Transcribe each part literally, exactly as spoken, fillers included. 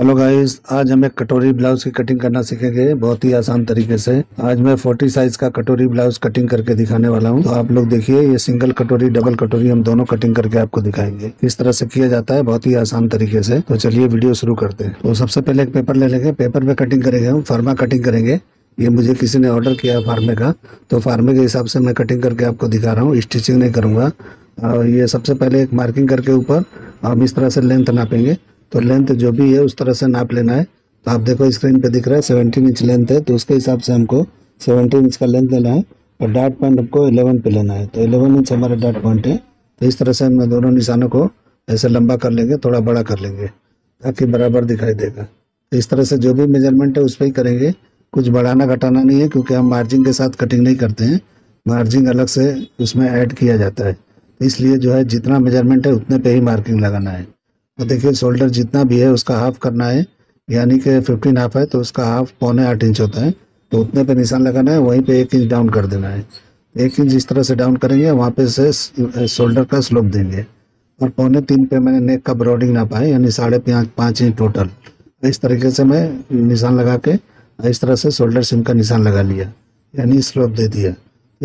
Hello guys, आज हमें कटोरी ब्लाउज की कटिंग करना सीखेंगे बहुत ही आसान तरीके से। आज मैं चालीस साइज का कटोरी ब्लाउज कटिंग करके दिखाने वाला हूं, तो आप लोग देखिए। ये सिंगल कटोरी, डबल कटोरी, हम दोनों कटिंग करके आपको दिखाएंगे किस तरह से किया जाता है, बहुत ही आसान तरीके से। तो चलिए वीडियो शुरू करते हैं। तो सबसे पहले एक पेपर ले लेंगे, पेपर में कटिंग करेंगे, हम फार्मा कटिंग करेंगे। ये मुझे किसी ने ऑर्डर किया फार्मे का, तो फार्मे के हिसाब से मैं कटिंग करके आपको दिखा रहा हूँ, स्टिचिंग नहीं करूँगा। और ये सबसे पहले एक मार्किंग करके ऊपर हम इस तरह से लेंथ नापेंगे, तो लेंथ जो भी है उस तरह से नाप लेना है। तो आप देखो स्क्रीन पे दिख रहा है सत्रह इंच लेंथ है, तो उसके हिसाब से हमको सत्रह इंच का लेंथ लेना है। और डॉट पॉइंट हमको ग्यारह पे लेना है, तो ग्यारह इंच हमारा डॉट पॉइंट है। तो इस तरह से हम दोनों निशानों को ऐसे लंबा कर लेंगे, थोड़ा बड़ा कर लेंगे ताकि बराबर दिखाई देगा। तो इस तरह से जो भी मेजरमेंट है उस पर ही करेंगे, कुछ बढ़ाना घटाना नहीं है, क्योंकि हम मार्जिन के साथ कटिंग नहीं करते हैं। मार्जिन अलग से उसमें ऐड किया जाता है, इसलिए जो है जितना मेजरमेंट है उतने पे ही मार्किंग लगाना है। तो देखिए शोल्डर जितना भी है उसका हाफ करना है, यानी कि फिफ्टीन हाफ है तो उसका हाफ पौने आठ इंच होता है, तो उतने पे निशान लगाना है। वहीं पे एक इंच डाउन कर देना है, एक इंच इस तरह से डाउन करेंगे, वहाँ पे से शोल्डर का स्लोप देंगे। और पौने तीन पे मैंने नेक का ब्रॉडिंग नापा है, यानी साढ़े पाँच इंच टोटल। इस तरीके से मैं निशान लगा के इस तरह से शोल्डर सीम का निशान लगा लिया, यानी स्लोप दे दिया।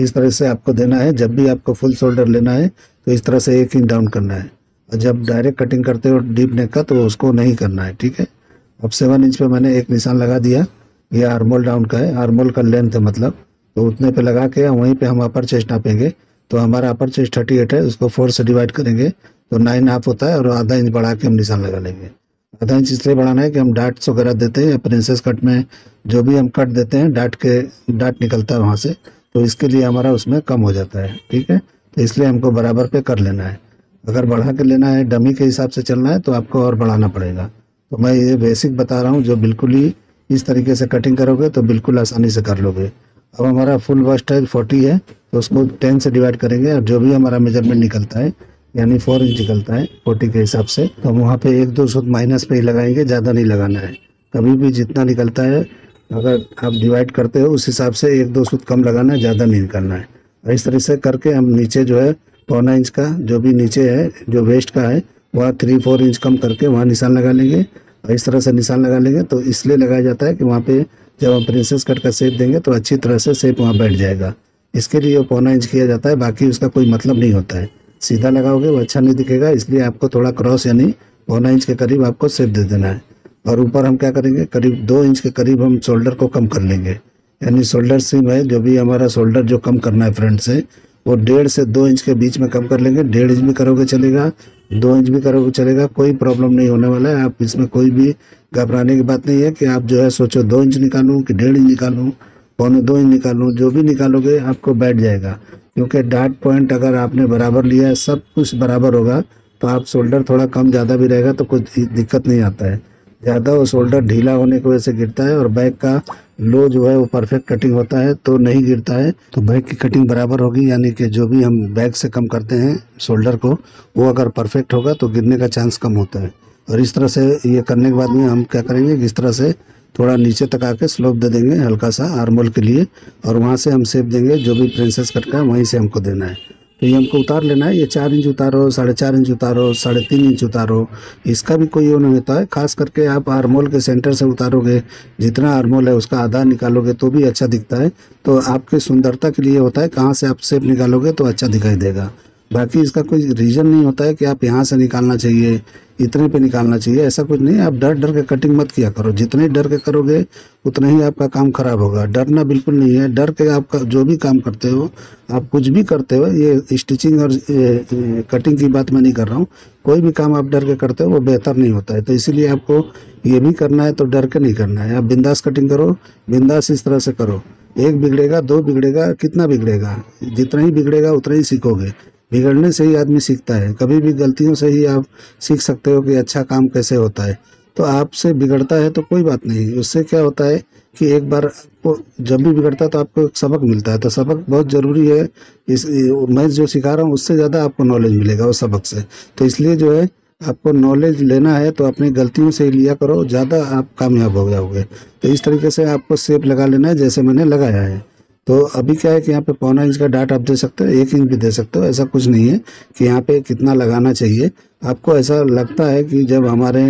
इस तरह से आपको देना है। जब भी आपको फुल शोल्डर लेना है तो इस तरह से एक इंच डाउन करना है। जब डायरेक्ट कटिंग करते हो डीप नेक का तो उसको नहीं करना है, ठीक है। अब सेवन इंच पे मैंने एक निशान लगा दिया, ये आर्मोल डाउन का है, आर्मोल का लेंथ है मतलब, तो उतने पे लगा के वहीं पे हम अपर चेस्ट नापेंगे। तो हमारा अपर चेस्ट थर्टी एट है, उसको फोर से डिवाइड करेंगे तो नाइन हाफ होता है, और आधा इंच बढ़ा के हम निशान लगा लेंगे। आधा इंच इसलिए बढ़ाना है कि हम डाट वगैरह देते हैं, या प्रिंसेस कट में जो भी हम कट देते हैं डाट के डाट निकलता है वहाँ से, तो इसके लिए हमारा उसमें कम हो जाता है, ठीक है। तो इसलिए हमको बराबर पे कर लेना है। अगर बढ़ा के लेना है, डमी के हिसाब से चलना है, तो आपको और बढ़ाना पड़ेगा। तो मैं ये बेसिक बता रहा हूँ, जो बिल्कुल ही इस तरीके से कटिंग करोगे तो बिल्कुल आसानी से कर लोगे। अब हमारा फुल बस्ट है चालीस है, तो उसको दस से डिवाइड करेंगे, और जो भी हमारा मेजरमेंट निकलता है यानी चार इंच निकलता है चालीस के हिसाब से, तो हम वहाँ पर एक दो सूत्र माइनस पे ही लगाएंगे, ज़्यादा नहीं लगाना है। कभी भी जितना निकलता है अगर आप डिवाइड करते हो उस हिसाब से एक दो सूत्र कम लगाना है, ज़्यादा नहीं निकालना है। और इस तरह से करके हम नीचे जो है पौना इंच का जो भी नीचे है जो वेस्ट का है वहाँ थ्री फोर इंच कम करके वहाँ निशान लगा लेंगे। और इस तरह से निशान लगा लेंगे, तो इसलिए लगाया जाता है कि वहाँ पे जब हम प्रिंसेस कट का शेप देंगे तो अच्छी तरह से शेप वहाँ बैठ जाएगा, इसके लिए वो पौना इंच किया जाता है। बाकी उसका कोई मतलब नहीं होता है, सीधा लगाओगे वो अच्छा नहीं दिखेगा, इसलिए आपको थोड़ा क्रॉस यानी पौना इंच के करीब आपको शेप दे देना है। और ऊपर हम क्या करेंगे, करीब दो इंच के करीब हम शोल्डर को कम कर लेंगे, यानी शोल्डर सीम है जो भी हमारा शोल्डर जो कम करना है फ्रंट से, वो डेढ़ से दो इंच के बीच में कम कर लेंगे। डेढ़ इंच भी करोगे चलेगा, दो इंच भी करोगे चलेगा, कोई प्रॉब्लम नहीं होने वाला है। आप इसमें कोई भी घबराने की बात नहीं है कि आप जो है सोचो दो इंच निकालूं कि डेढ़ इंच निकालूं, पौने दो इंच निकालूं, जो भी निकालोगे आपको बैठ जाएगा। क्योंकि डॉट पॉइंट अगर आपने बराबर लिया है, सब कुछ बराबर होगा, तो आप शोल्डर थोड़ा कम ज़्यादा भी रहेगा तो कुछ दिक्कत नहीं आता है। ज़्यादा वो शोल्डर ढीला होने की वजह से गिरता है, और बैक का लो जो है वो परफेक्ट कटिंग होता है तो नहीं गिरता है। तो बैक की कटिंग बराबर होगी, यानी कि जो भी हम बैक से कम करते हैं शोल्डर को, वो अगर परफेक्ट होगा तो गिरने का चांस कम होता है। और इस तरह से ये करने के बाद में हम क्या करेंगे कि इस तरह से थोड़ा नीचे तक आके स्लोप दे देंगे हल्का सा आर्मोल के लिए, और वहाँ से हम शेप देंगे जो भी प्रिंसेस कट का है वहीं से हमको देना है। तो ये हमको उतार लेना है, ये चार इंच उतारो, साढ़े चार इंच उतारो, साढ़े तीन इंच उतारो, इसका भी कोई वो नहीं होता है। खास करके आप आर्मोल के सेंटर से उतारोगे, जितना आर्मोल है उसका आधा निकालोगे तो भी अच्छा दिखता है। तो आपके सुंदरता के लिए होता है, कहाँ से आप शेप निकालोगे तो अच्छा दिखाई देगा। बाकी इसका कोई रीज़न नहीं होता है कि आप यहाँ से निकालना चाहिए, इतने पे निकालना चाहिए, ऐसा कुछ नहीं। आप डर डर के कटिंग मत किया करो, जितने डर के करोगे उतना ही आपका काम खराब होगा। डरना बिल्कुल नहीं है, डर के आप जो भी काम करते हो, आप कुछ भी करते हो, ये स्टिचिंग और कटिंग की बात मैं नहीं कर रहा हूँ, कोई भी काम आप डर के करते हो वो बेहतर नहीं होता है। तो इसीलिए आपको ये भी करना है तो डर के नहीं करना है। आप बिंदास कटिंग करो, बिंदास इस तरह से करो, एक बिगड़ेगा, दो बिगड़ेगा, कितना बिगड़ेगा, जितना ही बिगड़ेगा उतना ही सीखोगे। बिगड़ने से ही आदमी सीखता है, कभी भी गलतियों से ही आप सीख सकते हो कि अच्छा काम कैसे होता है। तो आपसे बिगड़ता है तो कोई बात नहीं, उससे क्या होता है कि एक बार आपको जब भी बिगड़ता है तो आपको एक सबक मिलता है। तो सबक बहुत ज़रूरी है, इस मैं जो सिखा रहा हूँ उससे ज़्यादा आपको नॉलेज मिलेगा उस सबक से। तो इसलिए जो है आपको नॉलेज लेना है तो अपनी गलतियों से ही लिया करो, ज़्यादा आप कामयाब हो जाओगे। तो इस तरीके से आपको शेप लगा लेना है जैसे मैंने लगाया है। तो अभी क्या है कि यहाँ पे पौना इंच का डाट आप दे सकते हो, एक इंच भी दे सकते हो, ऐसा कुछ नहीं है कि यहाँ पे कितना लगाना चाहिए। आपको ऐसा लगता है कि जब हमारे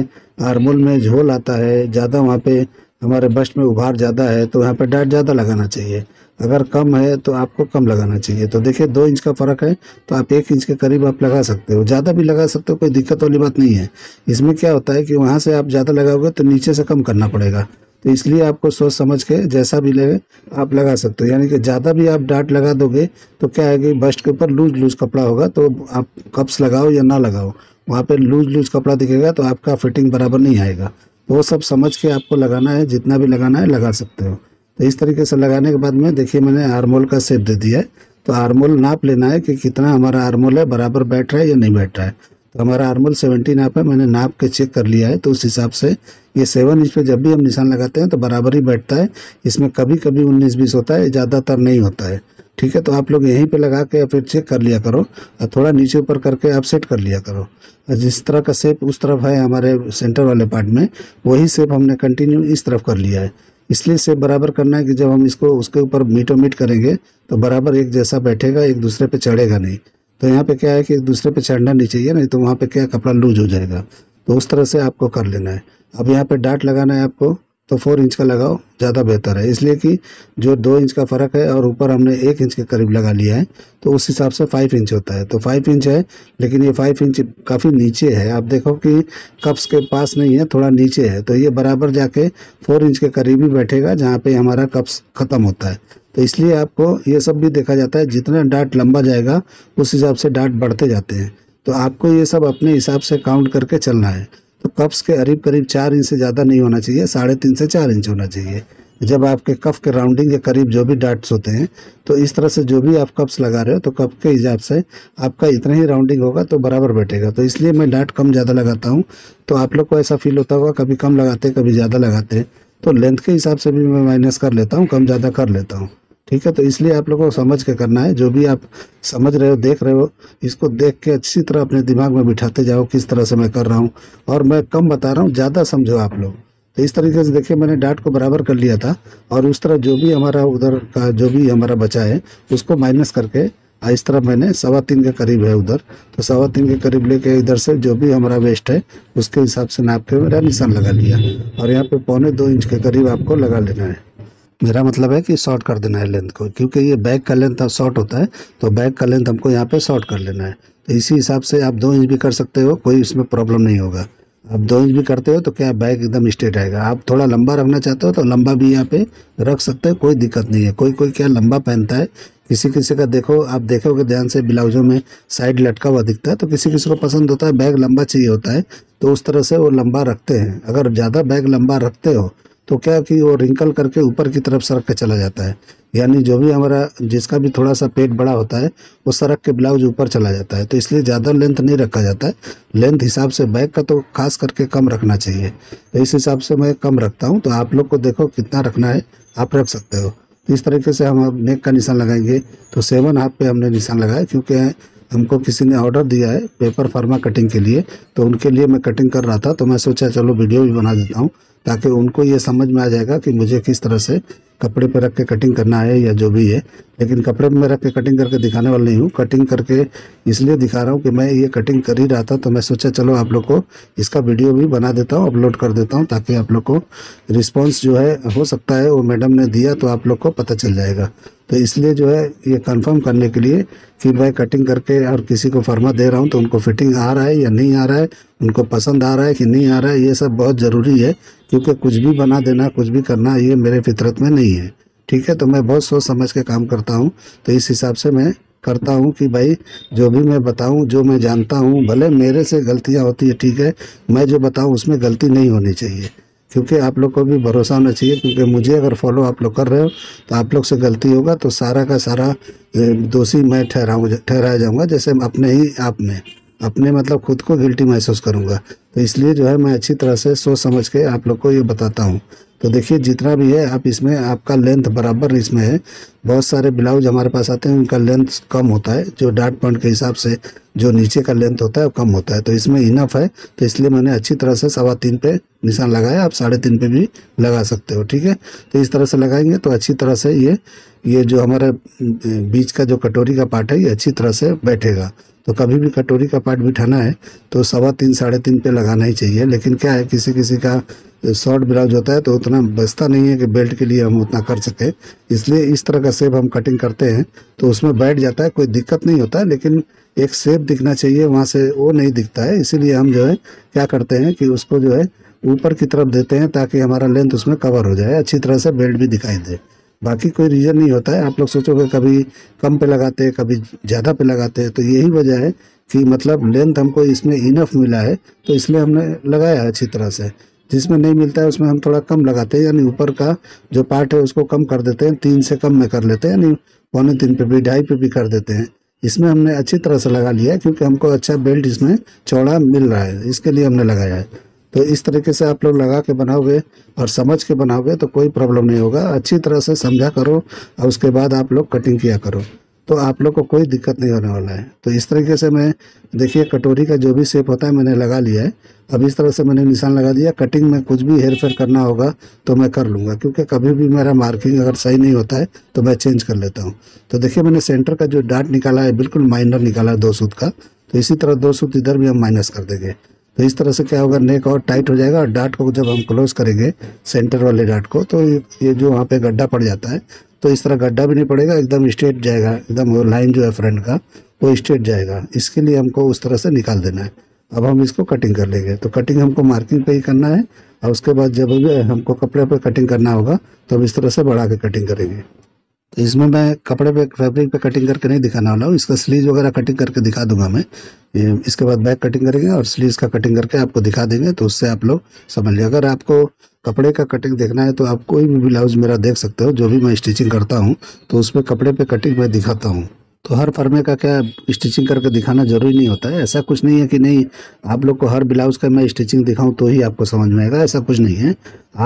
आर्मोल में झोल आता है ज़्यादा, वहाँ पे हमारे बस्ट में उभार ज़्यादा है, तो यहाँ पे डाट ज़्यादा लगाना चाहिए, अगर कम है तो आपको कम लगाना चाहिए। तो देखिए दो इंच का फ़र्क है, तो आप एक इंच के करीब आप लगा सकते हो, ज़्यादा भी लगा सकते हो, कोई दिक्कत वाली बात नहीं है। इसमें क्या होता है कि वहाँ से आप ज़्यादा लगाओगे तो नीचे से कम करना पड़ेगा, तो इसलिए आपको सोच समझ के जैसा भी लगे आप लगा सकते हो। यानी कि ज़्यादा भी आप डाट लगा दोगे तो क्या है कि बस्ट के ऊपर लूज लूज कपड़ा होगा, तो आप कप्स लगाओ या ना लगाओ वहाँ पे लूज लूज कपड़ा दिखेगा, तो आपका फिटिंग बराबर नहीं आएगा। वो सब समझ के आपको लगाना है, जितना भी लगाना है लगा सकते हो। तो इस तरीके से लगाने के बाद में देखिए मैंने आर्मोल का शेप दे दिया है, तो आर्मोल नाप लेना है कि कितना हमारा आर्मोल है, बराबर बैठ रहा है या नहीं बैठ रहा है। तो हमारा आर्मोल सेवेंटी नाप है, मैंने नाप के चेक कर लिया है, तो उस हिसाब से ये सेवन इंच पे जब भी हम निशान लगाते हैं तो बराबर ही बैठता है। इसमें कभी कभी उन्नीस बीस होता है, ज़्यादातर नहीं होता है। ठीक है, तो आप लोग यहीं पे लगा के फिर चेक कर लिया करो, और थोड़ा नीचे ऊपर करके आप सेट कर लिया करो। जिस तरह का शेप उस तरफ है हमारे सेंटर वाले पार्ट में, वही शेप हमने कंटिन्यू इस तरफ कर लिया है। इसलिए शेप बराबर करना है कि जब हम इसको उसके ऊपर मीटो मीट करेंगे तो बराबर एक जैसा बैठेगा, एक दूसरे पर चढ़ेगा नहीं। तो यहाँ पे क्या है कि एक दूसरे पे चढ़ना नहीं चाहिए, नहीं तो वहाँ पे क्या कपड़ा लूज हो जाएगा। तो उस तरह से आपको कर लेना है। अब यहाँ पे डाट लगाना है आपको, तो फोर इंच का लगाओ, ज़्यादा बेहतर है, इसलिए कि जो दो इंच का फ़र्क है और ऊपर हमने एक इंच के करीब लगा लिया है, तो उस हिसाब से फाइव इंच होता है। तो फाइव इंच है, लेकिन ये फाइव इंच काफ़ी नीचे है, आप देखो कि कप्स के पास नहीं है, थोड़ा नीचे है, तो ये बराबर जाके फोर इंच के करीब ही बैठेगा जहाँ पे हमारा कप्स ख़त्म होता है। तो इसलिए आपको ये सब भी देखा जाता है, जितना डाट लंबा जाएगा उस हिसाब से डाट बढ़ते जाते हैं। तो आपको ये सब अपने हिसाब से काउंट करके चलना है। तो कप्स के करीब करीब चार इंच से ज़्यादा नहीं होना चाहिए, साढ़े तीन से चार इंच होना चाहिए। जब आपके कफ के राउंडिंग के करीब जो भी डाट्स होते हैं, तो इस तरह से जो भी आप कप्स लगा रहे हो तो कप के हिसाब से आपका इतना ही राउंडिंग होगा, तो बराबर बैठेगा। तो इसलिए मैं डाट कम ज़्यादा लगाता हूँ, तो आप लोग को ऐसा फील होता होगा, कभी कम लगाते कभी ज़्यादा लगाते, तो लेंथ के हिसाब से भी मैं माइनस कर लेता हूँ, कम ज़्यादा कर लेता हूँ। ठीक है, तो इसलिए आप लोगों को समझ के करना है, जो भी आप समझ रहे हो देख रहे हो, इसको देख के अच्छी तरह अपने दिमाग में बिठाते जाओ किस तरह से मैं कर रहा हूँ, और मैं कम बता रहा हूँ, ज़्यादा समझो आप लोग। तो इस तरीके से देखिए मैंने डाट को बराबर कर लिया था, और उस तरह जो भी हमारा उधर का जो भी हमारा बचा है उसको माइनस करके इस तरह मैंने सवा तीन के करीब है उधर, तो सवा तीन के करीब लेके इधर से जो भी हमारा वेस्ट है उसके हिसाब से नाप के मेरा निशान लगा लिया, और यहाँ पे पौने दो इंच के करीब आपको लगा लेना है। मेरा मतलब है कि शॉर्ट कर देना है लेंथ को, क्योंकि ये बैक का लेंथ अब शॉर्ट होता है, तो बैक का लेंथ हमको यहाँ पे शॉर्ट कर लेना है। तो इसी हिसाब से आप दो इंच भी कर सकते हो, कोई इसमें प्रॉब्लम नहीं होगा। आप दो इंच भी करते हो तो क्या बैक एकदम स्ट्रेट आएगा। आप थोड़ा लंबा रखना चाहते हो तो लंबा भी यहाँ पे रख सकते हो, कोई दिक्कत नहीं है। कोई कोई क्या लंबा पहनता है, किसी किसी का देखो, आप देखोगे ध्यान से ब्लाउजों में साइड लटका हुआ दिखता है, तो किसी किसी को पसंद होता है बैग लंबा चाहिए होता है, तो उस तरह से वो लंबा रखते हैं। अगर ज़्यादा बैग लंबा रखते हो तो क्या कि वो रिंकल करके ऊपर की तरफ सरक के चला जाता है, यानी जो भी हमारा जिसका भी थोड़ा सा पेट बड़ा होता है वो सरक के ब्लाउज ऊपर चला जाता है। तो इसलिए ज़्यादा लेंथ नहीं रखा जाता है, लेंथ हिसाब से बैक का तो खास करके कम रखना चाहिए। तो इस हिसाब से मैं कम रखता हूँ, तो आप लोग को देखो कितना रखना है आप रख सकते हो। तो इस तरीके से हम अब नेक का निशान लगाएंगे, तो सेवन हाफ पे हमने निशान लगाया, क्योंकि हमको किसी ने ऑर्डर दिया है पेपर फार्मा कटिंग के लिए, तो उनके लिए मैं कटिंग कर रहा था, तो मैं सोचा चलो वीडियो भी बना देता हूँ, ताकि उनको ये समझ में आ जाएगा कि मुझे किस तरह से कपड़े पे रख के कटिंग करना है या जो भी है। लेकिन कपड़े पे मैं रख के कटिंग करके दिखाने वाला नहीं हूँ, कटिंग करके इसलिए दिखा रहा हूँ कि मैं ये कटिंग कर ही रहा था, तो मैं सोचा चलो आप लोग को इसका वीडियो भी बना देता हूँ, अपलोड कर देता हूँ, ताकि आप लोग को रिस्पॉन्स जो है हो सकता है वो मैडम ने दिया तो आप लोग को पता चल जाएगा। तो इसलिए जो है ये कंफर्म करने के लिए कि मैं कटिंग करके और किसी को फर्मा दे रहा हूँ तो उनको फिटिंग आ रहा है या नहीं आ रहा है, उनको पसंद आ रहा है कि नहीं आ रहा है, ये सब बहुत ज़रूरी है, क्योंकि कुछ भी बना देना कुछ भी करना ये मेरे फितरत में नहीं है। ठीक है, तो मैं बहुत सोच समझ के काम करता हूँ, तो इस हिसाब से मैं करता हूँ कि भाई जो भी मैं बताऊँ जो मैं जानता हूँ, भले मेरे से गलतियाँ होती है ठीक है, मैं जो बताऊँ उसमें गलती नहीं होनी चाहिए, क्योंकि आप लोग को भी भरोसा होना चाहिए, क्योंकि मुझे अगर फॉलो आप लोग कर रहे हो तो आप लोग से गलती होगा तो सारा का सारा दोषी मैं ठहराऊँ ठहराया जाऊँगा, जैसे अपने ही आप में अपने मतलब खुद को गिल्टी महसूस करूँगा। तो इसलिए जो है मैं अच्छी तरह से सोच समझ के आप लोग को ये बताता हूँ। तो देखिए जितना भी है आप इसमें आपका लेंथ बराबर इसमें है। बहुत सारे ब्लाउज हमारे पास आते हैं उनका लेंथ कम होता है, जो डार्ट पॉइंट के हिसाब से जो नीचे का लेंथ होता है वो कम होता है, तो इसमें इनफ है। तो इसलिए मैंने अच्छी तरह से सवा तीन पे निशान लगाया, आप साढ़े तीन पे भी लगा सकते हो, ठीक है। तो इस तरह से लगाएंगे तो अच्छी तरह से ये ये जो हमारे बीच का जो कटोरी का पार्ट है ये अच्छी तरह से बैठेगा। तो कभी भी कटोरी का पार्ट बिठाना है तो सवा तीन साढ़े तीन पे लगाना ही चाहिए। लेकिन क्या है किसी किसी का शॉर्ट ब्लाउज होता है तो उतना बचता नहीं है कि बेल्ट के लिए हम उतना कर सकें, इसलिए इस तरह का शेप हम कटिंग करते हैं तो उसमें बैठ जाता है, कोई दिक्कत नहीं होता है। लेकिन एक शेप दिखना चाहिए वहाँ से, वो नहीं दिखता है, इसीलिए हम जो है क्या करते हैं कि उसको जो है ऊपर की तरफ देते हैं ताकि हमारा लेंथ उसमें कवर हो जाए, अच्छी तरह से बेल्ट भी दिखाई दे। बाकी कोई रीज़न नहीं होता है। आप लोग सोचोगे कभी कम पे लगाते हैं कभी ज़्यादा पे लगाते हैं, तो यही वजह है कि मतलब लेंथ हमको इसमें इनफ मिला है तो इसलिए हमने लगाया है अच्छी तरह से। जिसमें नहीं मिलता है उसमें हम थोड़ा कम लगाते हैं, यानी ऊपर का जो पार्ट है उसको कम कर देते हैं, तीन से कम में कर लेते हैं, यानी पौने तीन पे भी ढाई पे भी कर देते हैं। इसमें हमने अच्छी तरह से लगा लिया है क्योंकि हमको अच्छा बेल्ट इसमें चौड़ा मिल रहा है, इसके लिए हमने लगाया है। तो इस तरीके से आप लोग लगा के बनाओगे और समझ के बनाओगे तो कोई प्रॉब्लम नहीं होगा। अच्छी तरह से समझा करो और उसके बाद आप लोग कटिंग किया करो तो आप लोग को कोई दिक्कत नहीं होने वाला है। तो इस तरीके से मैं देखिए कटोरी का जो भी शेप होता है मैंने लगा लिया है। अब इस तरह से मैंने निशान लगा दिया। कटिंग में कुछ भी हेर फेर करना होगा तो मैं कर लूँगा, क्योंकि कभी भी मेरा मार्किंग अगर सही नहीं होता है तो मैं चेंज कर लेता हूँ। तो देखिए मैंने सेंटर का जो डार्ट निकाला है बिल्कुल माइनर निकाला है दो सूत का, तो इसी तरह दो सूत इधर भी हम माइनस कर देंगे। तो इस तरह से क्या होगा नेक और टाइट हो जाएगा और डार्ट को जब हम क्लोज करेंगे सेंटर वाले डार्ट को तो ये जो वहाँ पे गड्ढा पड़ जाता है तो इस तरह गड्ढा भी नहीं पड़ेगा, एकदम स्ट्रेट जाएगा, एकदम वो लाइन जो है फ्रंट का वो स्ट्रेट जाएगा। इसके लिए हमको उस तरह से निकाल देना है। अब हम इसको कटिंग कर लेंगे। तो कटिंग हमको मार्किंग पे ही करना है और उसके बाद जब हमको कपड़े पर कटिंग करना होगा तो हम इस तरह से बढ़ा के कटिंग करेंगे। तो इसमें मैं कपड़े पे फैब्रिक पे कटिंग करके नहीं दिखाने वाला हूँ, इसका स्लीव वगैरह कटिंग करके दिखा दूंगा मैं। इसके बाद बैक कटिंग करेंगे और स्लीव्स का कटिंग करके आपको दिखा देंगे, तो उससे आप लोग समझ लें। अगर आपको कपड़े का कटिंग देखना है तो आप कोई भी ब्लाउज मेरा देख सकते हो, जो भी मैं स्टिचिंग करता हूँ तो उसमें कपड़े पर कटिंग मैं दिखाता हूँ। तो हर फर्मे का क्या स्टिचिंग करके दिखाना जरूरी नहीं होता है, ऐसा कुछ नहीं है कि नहीं आप लोग को हर ब्लाउज का मैं स्टिचिंग दिखाऊं तो ही आपको समझ में आएगा, ऐसा कुछ नहीं है।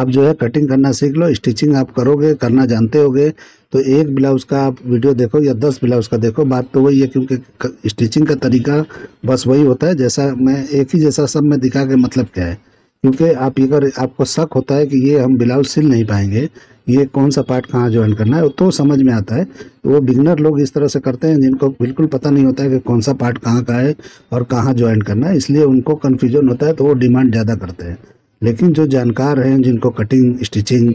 आप जो है कटिंग करना सीख लो, स्टिचिंग आप करोगे, करना जानते होगे तो एक ब्लाउज का आप वीडियो देखो या दस ब्लाउज का देखो, बात तो वही है, क्योंकि स्टिचिंग का तरीका बस वही होता है। जैसा मैं एक ही जैसा सब में दिखा के मतलब क्या है, क्योंकि आप अगर आपको शक होता है कि ये हम ब्लाउज सिल नहीं पाएंगे, ये कौन सा पार्ट कहाँ ज्वाइन करना है, तो समझ में आता है। वो बिगनर लोग इस तरह से करते हैं जिनको बिल्कुल पता नहीं होता है कि कौन सा पार्ट कहाँ का है और कहाँ ज्वाइन करना है, इसलिए उनको कन्फ्यूजन होता है तो वो डिमांड ज़्यादा करते हैं। लेकिन जो जानकार हैं जिनको कटिंग स्टिचिंग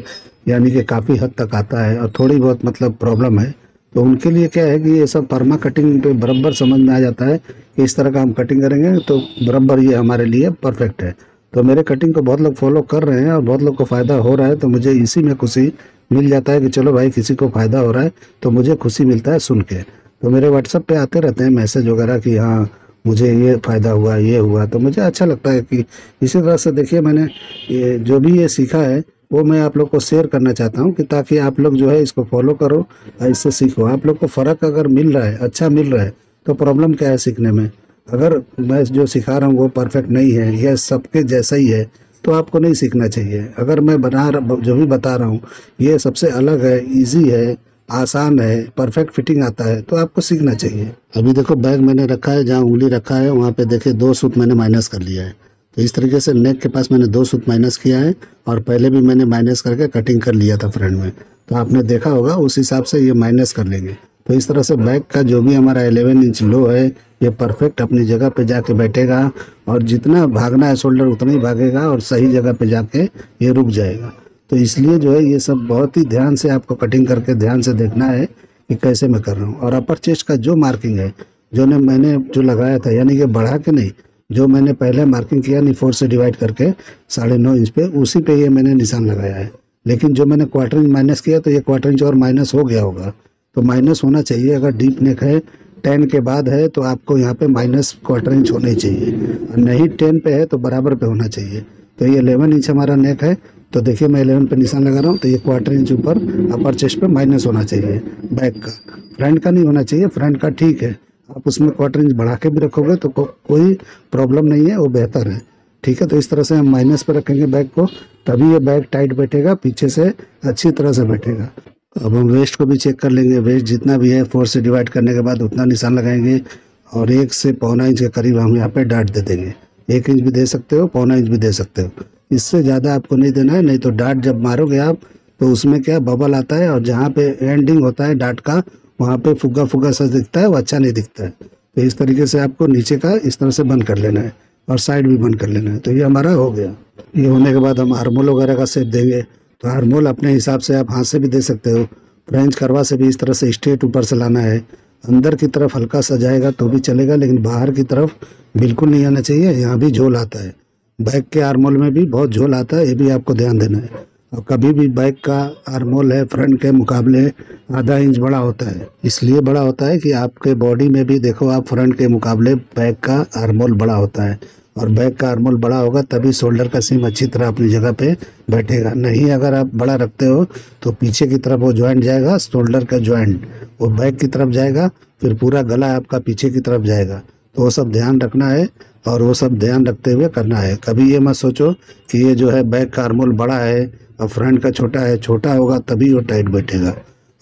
यानी कि काफ़ी हद तक आता है और थोड़ी बहुत मतलब प्रॉब्लम है, तो उनके लिए क्या है कि ये सब फर्मा कटिंग पे बराबर समझ में आ जाता है कि इस तरह का हम कटिंग करेंगे तो बराबर ये हमारे लिए परफेक्ट है। तो मेरे कटिंग को बहुत लोग फॉलो कर रहे हैं और बहुत लोग को फ़ायदा हो रहा है, तो मुझे इसी में खुशी मिल जाता है कि चलो भाई किसी को फ़ायदा हो रहा है तो मुझे खुशी मिलता है सुन के। तो मेरे व्हाट्सएप पे आते रहते हैं मैसेज वगैरह कि हाँ मुझे ये फ़ायदा हुआ ये हुआ, तो मुझे अच्छा लगता है कि इसी तरह से देखिए मैंने ये जो भी ये सीखा है वो मैं आप लोग को शेयर करना चाहता हूँ कि ताकि आप लोग जो है इसको फॉलो करो और इससे सीखो। आप लोग को फ़र्क अगर मिल रहा है, अच्छा मिल रहा है, तो प्रॉब्लम क्या है सीखने में। अगर मैं जो सिखा रहा हूँ वो परफेक्ट नहीं है या सबके जैसा ही है तो आपको नहीं सीखना चाहिए। अगर मैं बना जो भी बता रहा हूँ ये सबसे अलग है, इजी है, आसान है, परफेक्ट फिटिंग आता है तो आपको सीखना चाहिए। अभी देखो बैग मैंने रखा है, जहाँ उंगली रखा है वहाँ पे देखिए दो सूत मैंने माइनस कर लिया है। तो इस तरीके से नेक के पास मैंने दो सूत माइनस किया है और पहले भी मैंने माइनस करके कटिंग कर लिया था फ्रंट में, तो आपने देखा होगा उस हिसाब से ये माइनस कर लेंगे। तो इस तरह से बैक का जो भी हमारा ग्यारह इंच लो है ये परफेक्ट अपनी जगह पे जाके बैठेगा और जितना भागना है शोल्डर उतना ही भागेगा और सही जगह पे जाके ये रुक जाएगा। तो इसलिए जो है ये सब बहुत ही ध्यान से आपको कटिंग करके ध्यान से देखना है कि कैसे मैं कर रहा हूँ। और अपर चेस्ट का जो मार्किंग है जो ने मैंने जो लगाया था, यानी कि बढ़ा के नहीं, जो मैंने पहले मार्किंग किया यानी फोर से डिवाइड करके साढ़े नौ इंच पे उसी पे ये मैंने निशान लगाया है। लेकिन जो मैंने क्वार्टर इंच माइनस किया तो ये क्वार्टर इंच और माइनस हो गया होगा, तो माइनस होना चाहिए। अगर डीप नेक है टेन के बाद है तो आपको यहाँ पे माइनस क्वार्टर इंच होना ही चाहिए, और नहीं टेन पे है तो बराबर पे होना चाहिए। तो ये इलेवन इंच हमारा नेक है, तो देखिए मैं इलेवन पे निशान लगा रहा हूँ, तो ये क्वार्टर इंच ऊपर अपर चेस्ट पे माइनस होना चाहिए। बैक का फ्रंट का नहीं होना चाहिए, फ्रंट का ठीक है, आप उसमें क्वार्टर इंच बढ़ा के भी रखोगे तो को, कोई प्रॉब्लम नहीं है, वो बेहतर है। ठीक है। तो इस तरह से हम माइनस पर रखेंगे बैग को, तभी ये बैग टाइट बैठेगा, पीछे से अच्छी तरह से बैठेगा। अब हम वेस्ट को भी चेक कर लेंगे। वेस्ट जितना भी है फोर से डिवाइड करने के बाद उतना निशान लगाएंगे और एक से पौना इंच के करीब हम यहाँ पे डाट दे देंगे। एक इंच भी दे सकते हो, पौना इंच भी दे सकते हो, इससे ज़्यादा आपको नहीं देना है। नहीं तो डाट जब मारोगे आप तो उसमें क्या बबल आता है और जहाँ पे एंडिंग होता है डाट का वहाँ पे फुग्गा फुग्गा सा दिखता है, वो अच्छा नहीं दिखता है। तो इस तरीके से आपको नीचे का इस तरह से बंद कर लेना है और साइड भी बंद कर लेना है। तो ये हमारा हो गया। ये होने के बाद हम आर्मोल वगैरह का शेप देंगे। तो आर्मोल अपने हिसाब से आप हाथ से भी दे सकते हो, फ्रेंच करवा से भी इस तरह से स्ट्रेट ऊपर से लाना है। अंदर की तरफ हल्का सा जाएगा तो भी चलेगा, लेकिन बाहर की तरफ बिल्कुल नहीं आना चाहिए। यहाँ भी झोल आता है, बैग के आर्मोल में भी बहुत झोल आता है, ये भी आपको ध्यान देना है। और कभी भी बैग का आर्मोल है फ्रंट के मुकाबले आधा इंच बड़ा होता है। इसलिए बड़ा होता है कि आपके बॉडी में भी देखो आप फ्रंट के मुकाबले बैग का आर्मोल बड़ा होता है, और बैग का आर्मोल बड़ा होगा तभी शोल्डर का सीम अच्छी तरह अपनी जगह पे बैठेगा। नहीं अगर आप बड़ा रखते हो तो पीछे की तरफ वो ज्वाइंट जाएगा, शोल्डर का ज्वाइंट वो बैग की तरफ जाएगा, फिर पूरा गला आपका पीछे की तरफ जाएगा। तो वो सब ध्यान रखना है और वो सब ध्यान रखते हुए करना है। कभी ये मत सोचो कि ये जो है बैग का आर्मोल बड़ा है और फ्रंट का छोटा है। छोटा होगा तभी वो टाइट बैठेगा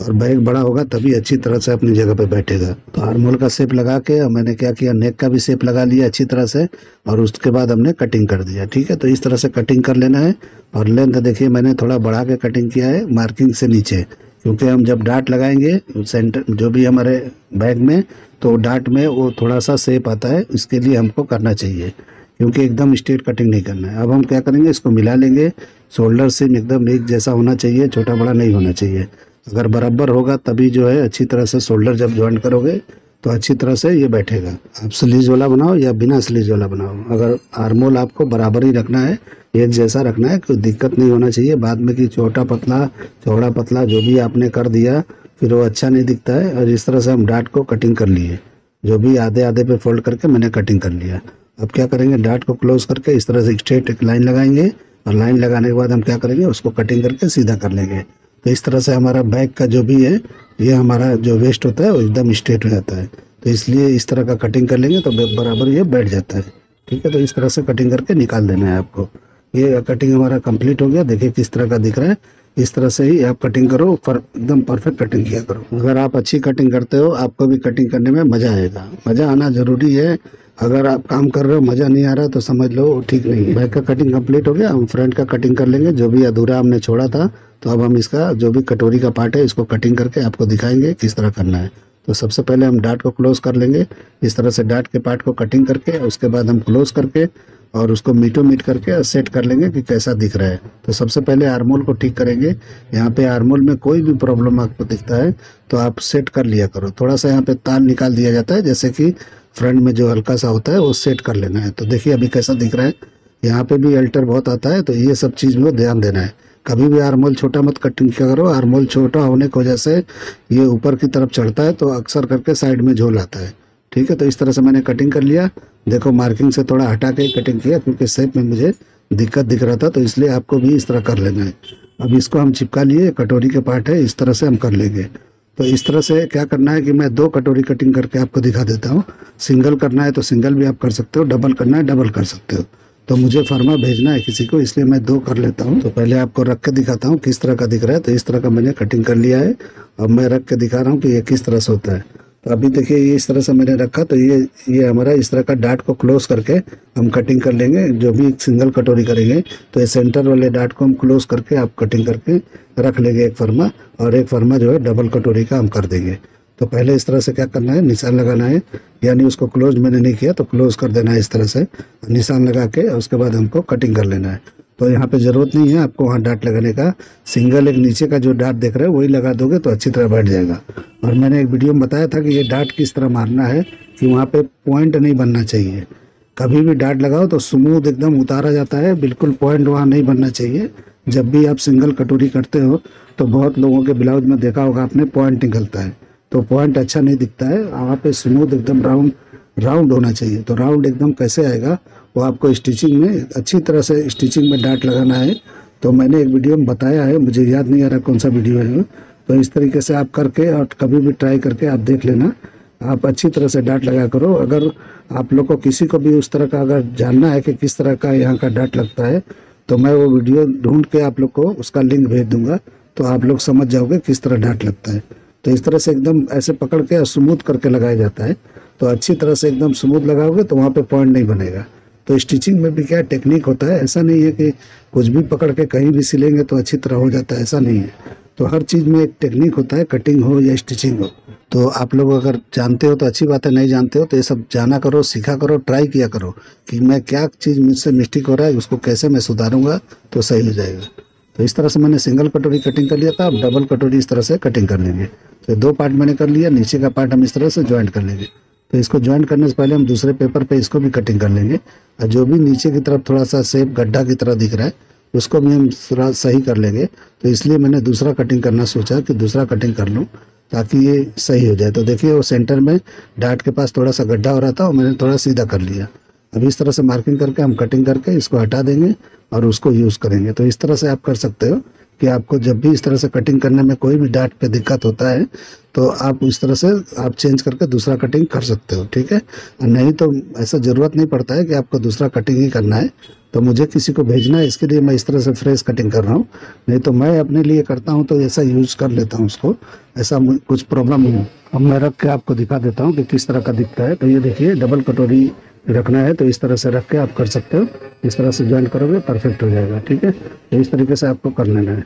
और बैग बड़ा होगा तभी अच्छी तरह से अपनी जगह पे बैठेगा। तो आर्मोल का शेप लगा के और मैंने क्या किया, नेक का भी शेप लगा लिया अच्छी तरह से और उसके बाद हमने कटिंग कर दिया। ठीक है, तो इस तरह से कटिंग कर लेना है। और लेंथ देखिए मैंने थोड़ा बढ़ा के कटिंग किया है मार्किंग से नीचे, क्योंकि हम जब डाट लगाएंगे सेंटर जो भी हमारे बैग में तो डाट में वो थोड़ा सा शेप आता है, इसके लिए हमको करना चाहिए, क्योंकि एकदम स्ट्रेट कटिंग नहीं करना है। अब हम क्या करेंगे, इसको मिला लेंगे। शोल्डर सीम एकदम एक जैसा होना चाहिए, छोटा बड़ा नहीं होना चाहिए। अगर बराबर होगा तभी जो है अच्छी तरह से शोल्डर जब ज्वाइन करोगे तो अच्छी तरह से ये बैठेगा। आप स्लीज वाला बनाओ या बिना स्लीज वाला बनाओ, अगर आर्मोल आपको बराबर ही रखना है, एक जैसा रखना है, कोई दिक्कत नहीं होना चाहिए बाद में कि छोटा पतला चौड़ा पतला जो भी आपने कर दिया फिर वो अच्छा नहीं दिखता है। और इस तरह से हम डाट को कटिंग कर लिए, जो भी आधे आधे पे फोल्ड करके मैंने कटिंग कर लिया। अब क्या करेंगे, डाट को क्लोज करके इस तरह से स्ट्रेट एक लाइन लगाएंगे और लाइन लगाने के बाद हम क्या करेंगे, उसको कटिंग करके सीधा कर लेंगे। तो इस तरह से हमारा बैग का जो भी है ये हमारा जो वेस्ट होता है वो एकदम स्ट्रेट हो जाता है। तो इसलिए इस तरह का कटिंग कर लेंगे तो बराबर ये बैठ जाता है। ठीक है, तो इस तरह से कटिंग करके निकाल देना है आपको। ये कटिंग हमारा कंप्लीट हो गया, देखिए किस तरह का दिख रहा है। इस तरह से ही आप कटिंग करो, एकदम परफेक्ट कटिंग किया करो। अगर आप अच्छी कटिंग करते हो आपको भी कटिंग करने में मज़ा आएगा। मज़ा आना ज़रूरी है, अगर आप काम कर रहे हो मज़ा नहीं आ रहा तो समझ लो ठीक नहीं है। बैक का कटिंग कंप्लीट हो गया, हम फ्रंट का कटिंग कर लेंगे। जो भी अधूरा हमने छोड़ा था तो अब हम इसका जो भी कटोरी का पार्ट है इसको कटिंग करके आपको दिखाएंगे किस तरह करना है। तो सबसे पहले हम डाट को क्लोज कर लेंगे, इस तरह से डाट के पार्ट को कटिंग करके उसके बाद हम क्लोज करके और उसको मीटो मीट करके सेट कर लेंगे कि कैसा दिख रहा है। तो सबसे पहले आर्मोल को ठीक करेंगे। यहाँ पे आर्मोल में कोई भी प्रॉब्लम आपको दिखता है तो आप सेट कर लिया करो। थोड़ा सा यहाँ पे तार निकाल दिया जाता है, जैसे कि फ्रंट में जो हल्का सा होता है वो सेट कर लेना है। तो देखिए अभी कैसा दिख रहा है। यहाँ पे भी अल्टर बहुत आता है, तो ये सब चीज़ में ध्यान देना है। कभी भी आर्मोल छोटा मत कटिंग करो। आर्मोल छोटा होने की वजह से ये ऊपर की तरफ चढ़ता है तो अक्सर करके साइड में झोल आता है। ठीक है, तो इस तरह से मैंने कटिंग कर लिया। देखो मार्किंग से थोड़ा हटा के कटिंग किया, क्योंकि शेप में मुझे दिक्कत दिख रहा था, तो इसलिए आपको भी इस तरह कर लेना है। अब इसको हम चिपका लिए, कटोरी के पार्ट है इस तरह से हम कर लेंगे। तो इस तरह से क्या करना है कि मैं दो कटोरी कटिंग करके आपको दिखा देता हूँ। सिंगल करना है तो सिंगल भी आप कर सकते हो, डबल करना है डबल कर सकते हो। तो मुझे फर्मा भेजना है किसी को, इसलिए मैं दो कर लेता हूँ। तो पहले आपको रख के दिखाता हूँ किस तरह का दिख रहा है। तो इस तरह का मैंने कटिंग कर लिया है, अब मैं रख के दिखा रहा हूँ कि ये किस तरह से होता है। तो अभी देखिए ये इस तरह से मैंने रखा, तो ये ये हमारा इस तरह का डाट को क्लोज करके हम कटिंग कर लेंगे। जो भी सिंगल कटोरी करेंगे तो ये सेंटर वाले डाट को हम क्लोज करके आप कटिंग करके रख लेंगे एक फर्मा, और एक फर्मा जो है डबल कटोरी का हम कर देंगे। तो पहले इस तरह से क्या करना है, निशान लगाना है, यानी उसको क्लोज मैंने नहीं किया तो क्लोज कर देना है इस तरह से निशान लगा के, उसके बाद हमको कटिंग कर लेना है। तो यहाँ पे ज़रूरत नहीं है आपको वहाँ डाट लगाने का, सिंगल एक नीचे का जो डाट देख रहे हो वही लगा दोगे तो अच्छी तरह बैठ जाएगा। और मैंने एक वीडियो में बताया था कि ये डाट किस तरह मारना है, कि वहाँ पे पॉइंट नहीं बनना चाहिए। कभी भी डाट लगाओ तो स्मूथ एकदम उतारा जाता है, बिल्कुल पॉइंट वहाँ नहीं बनना चाहिए। जब भी आप सिंगल कटोरी करते हो तो बहुत लोगों के ब्लाउज में देखा होगा आपने पॉइंट निकलता है, तो पॉइंट अच्छा नहीं दिखता है। वहाँ पे स्मूथ एकदम राउंड राउंड होना चाहिए। तो राउंड एकदम कैसे आएगा वो आपको स्टिचिंग में अच्छी तरह से स्टिचिंग में डाट लगाना है। तो मैंने एक वीडियो में बताया है, मुझे याद नहीं आ रहा कौन सा वीडियो है। तो इस तरीके से आप करके और कभी भी ट्राई करके आप देख लेना आप अच्छी तरह से डांट लगा करो। अगर आप लोग को किसी को भी उस तरह का अगर जानना है कि किस तरह का यहाँ का डांट लगता है, तो मैं वो वीडियो ढूंढ के आप लोग को उसका लिंक भेज दूंगा, तो आप लोग समझ जाओगे किस तरह डांट लगता है। तो इस तरह से एकदम ऐसे पकड़ के और स्मूथ करके लगाया जाता है। तो अच्छी तरह से एकदम स्मूथ लगाओगे तो वहाँ पे पॉइंट नहीं बनेगा। तो स्टिचिंग में भी क्या टेक्निक होता है, ऐसा नहीं है कि कुछ भी पकड़ के कहीं भी सिलेंगे तो अच्छी तरह हो जाता है, ऐसा नहीं है। तो हर चीज़ में एक टेक्निक होता है, कटिंग हो या स्टिचिंग हो। तो आप लोग अगर जानते हो तो अच्छी बात है, नहीं जानते हो तो ये सब जाना करो, सीखा करो, ट्राई किया करो कि मैं क्या चीज़ मुझसे मिस्टेक हो रहा है, उसको कैसे मैं सुधारूंगा तो सही हो जाएगा। तो इस तरह से मैंने सिंगल कटोरी कटिंग कर लिया था। अब डबल कटोरी इस तरह से कटिंग कर लेंगे। तो दो पार्ट मैंने कर लिया, नीचे का पार्ट हम इस तरह से ज्वाइंट कर लेंगे। तो इसको ज्वाइंट करने से पहले हम दूसरे पेपर पे इसको भी कटिंग कर लेंगे, और जो भी नीचे की तरफ थोड़ा सा शेप गड्ढा की तरह दिख रहा है उसको भी हम थोड़ा सही कर लेंगे। तो इसलिए मैंने दूसरा कटिंग करना सोचा कि दूसरा कटिंग कर लूँ ताकि ये सही हो जाए। तो देखिए वो सेंटर में डाट के पास थोड़ा सा गड्ढा हो रहा था और मैंने थोड़ा सीधा कर लिया। अब इस तरह से मार्किंग करके हम कटिंग करके इसको हटा देंगे और उसको यूज़ करेंगे। तो इस तरह से आप कर सकते हो कि आपको जब भी इस तरह से कटिंग करने में कोई भी डाट पे दिक्कत होता है तो आप इस तरह से आप चेंज करके दूसरा कटिंग कर सकते हो, ठीक है। नहीं तो ऐसा ज़रूरत नहीं पड़ता है कि आपको दूसरा कटिंग ही करना है। तो मुझे किसी को भेजना है, इसके लिए मैं इस तरह से फ्रेश कटिंग कर रहा हूँ, नहीं तो मैं अपने लिए करता हूँ तो ऐसा यूज़ कर लेता हूँ उसको, ऐसा कुछ प्रॉब्लम नहीं। अब मैं रख के आपको दिखा देता हूँ कि किस तरह का दिखता है। तो ये देखिए डबल कटोरी रखना है तो इस तरह से रख के आप कर सकते हो। इस तरह से ज्वाइन करोगे परफेक्ट हो जाएगा, ठीक है। तो इस तरीके से आपको कर लेना है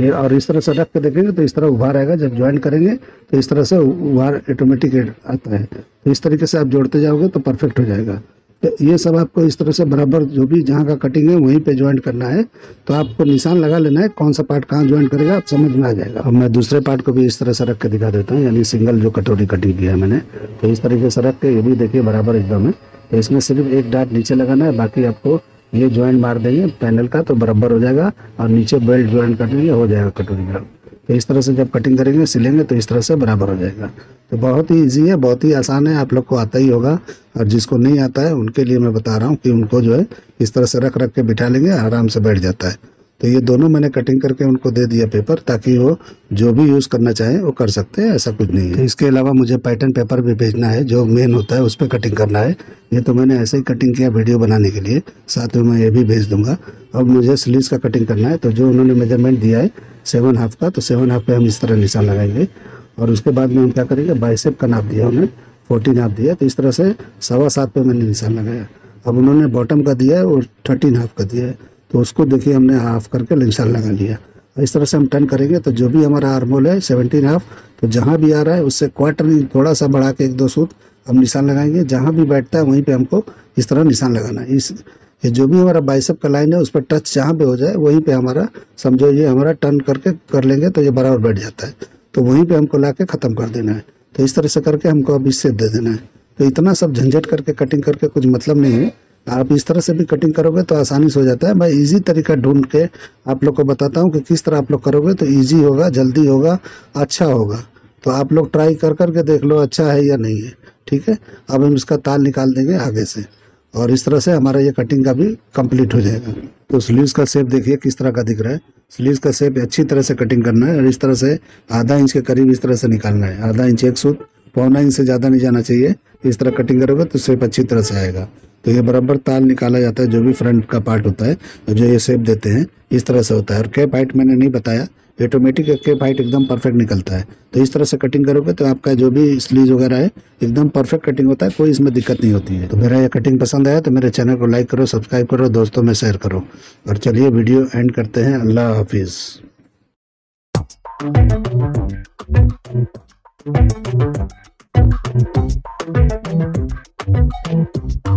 ये, और इस तरह से रख के देखेंगे तो इस तरह उभार आएगा। जब ज्वाइन करेंगे तो इस तरह से उभार ऑटोमेटिक आता है। तो इस तरीके से आप जोड़ते जाओगे तो परफेक्ट हो जाएगा। तो ये सब आपको इस तरह से बराबर जो भी जहाँ का कटिंग है वहीं पे ज्वाइंट करना है। तो आपको निशान लगा लेना है कौन सा पार्ट कहाँ ज्वाइंट करेगा, आप समझ में आ जाएगा। अब मैं दूसरे पार्ट को भी इस तरह से रख के दिखा देता हूँ, यानी सिंगल जो कटोरी कटिंग की है मैंने, तो इस तरीके से रख के ये भी देखिए बराबर एकदम है। तो इसमें सिर्फ एक डाट नीचे लगाना है, बाकी आपको ये ज्वाइंट मार देंगे पैनल का तो बराबर हो जाएगा, और नीचे बेल्ट ज्वाइंट कर देंगे, हो जाएगा कटोरी का। तो इस तरह से जब कटिंग करेंगे सिलेंगे तो इस तरह से बराबर हो जाएगा। तो बहुत ही इजी है, बहुत ही आसान है, आप लोग को आता ही होगा। और जिसको नहीं आता है उनके लिए मैं बता रहा हूँ कि उनको जो है इस तरह से रख रख के बिठा लेंगे, आराम से बैठ जाता है। तो ये दोनों मैंने कटिंग करके उनको दे दिया पेपर, ताकि वो जो भी यूज़ करना चाहे वो कर सकते हैं, ऐसा कुछ नहीं है। तो इसके अलावा मुझे पैटर्न पेपर भी भेजना है, जो मेन होता है उस पर कटिंग करना है। ये तो मैंने ऐसे ही कटिंग किया वीडियो बनाने के लिए, साथ में मैं ये भी भेज दूंगा। अब मुझे स्लीव्स का कटिंग करना है, तो जो उन्होंने मेजरमेंट दिया है सेवन हाफ का, तो सेवन हाफ पे हम इस तरह निशान लगाएंगे। और उसके बाद में हम क्या करेंगे, बाइसेप का नाप दिया उन्होंने, फोर्टीन हाफ दिया, तो इस तरह से सवा सात पे मैंने निशान लगाया। अब उन्होंने बॉटम का दिया है और थर्टीन हाफ का दिया है, तो उसको देखिए हमने हाफ करके निशान लगा लिया। इस तरह से हम टर्न करेंगे तो जो भी हमारा आर्म होल है सेवनटीन हाफ, तो जहाँ भी आ रहा है उससे क्वार्टर इंच थोड़ा सा बढ़ा के एक दो सूत हम निशान लगाएंगे। जहाँ भी बैठता है वहीं पे हमको इस तरह निशान लगाना है। इस ये जो भी हमारा बाइसेप का लाइन है उस पर टच जहाँ पे हो जाए वहीं पे हमारा, समझो ये हमारा टर्न करके कर लेंगे तो ये बराबर बैठ जाता है। तो वहीं पे हमको ला के ख़त्म कर देना है। तो इस तरह से करके हमको अब इससे दे देना है। तो इतना सब झंझट करके कटिंग करके कुछ मतलब नहीं है। आप इस तरह से भी कटिंग करोगे तो आसानी से हो जाता है। मैं इजी तरीका ढूंढ के आप लोग को बताता हूँ कि किस तरह आप लोग करोगे तो इजी होगा, जल्दी होगा, अच्छा होगा। तो आप लोग ट्राई कर करके देख लो अच्छा है या नहीं है, ठीक है। अब हम इसका ताल निकाल देंगे आगे से, और इस तरह से हमारा ये कटिंग का भी कंप्लीट हो जाएगा। तो स्लीव्स का शेप देखिए किस तरह का दिख रहा है। स्लीव्स का शेप अच्छी तरह से कटिंग करना है, और इस तरह से आधा इंच के करीब इस तरह से निकालना है। आधा इंच एक सूट, पौना इंच से ज़्यादा नहीं जाना चाहिए। इस तरह कटिंग करोगे तो शेप अच्छी तरह से आएगा। तो ये बराबर ताल निकाला जाता है, जो भी फ्रंट का पार्ट होता है जो ये शेप देते हैं इस तरह से होता है। और कैप हाइट मैंने नहीं बताया, ऑटोमेटिक कैप हाइट एकदम परफेक्ट निकलता है। तो इस तरह से कटिंग करोगे तो आपका जो भी स्लीव वगैरह है एकदम परफेक्ट कटिंग होता है, कोई इसमें दिक्कत नहीं होती है। तो मेरा ये कटिंग पसंद आया तो मेरे चैनल को लाइक करो, सब्सक्राइब करो, दोस्तों में शेयर करो। और चलिए वीडियो एंड करते हैं। अल्लाह हाफिज़।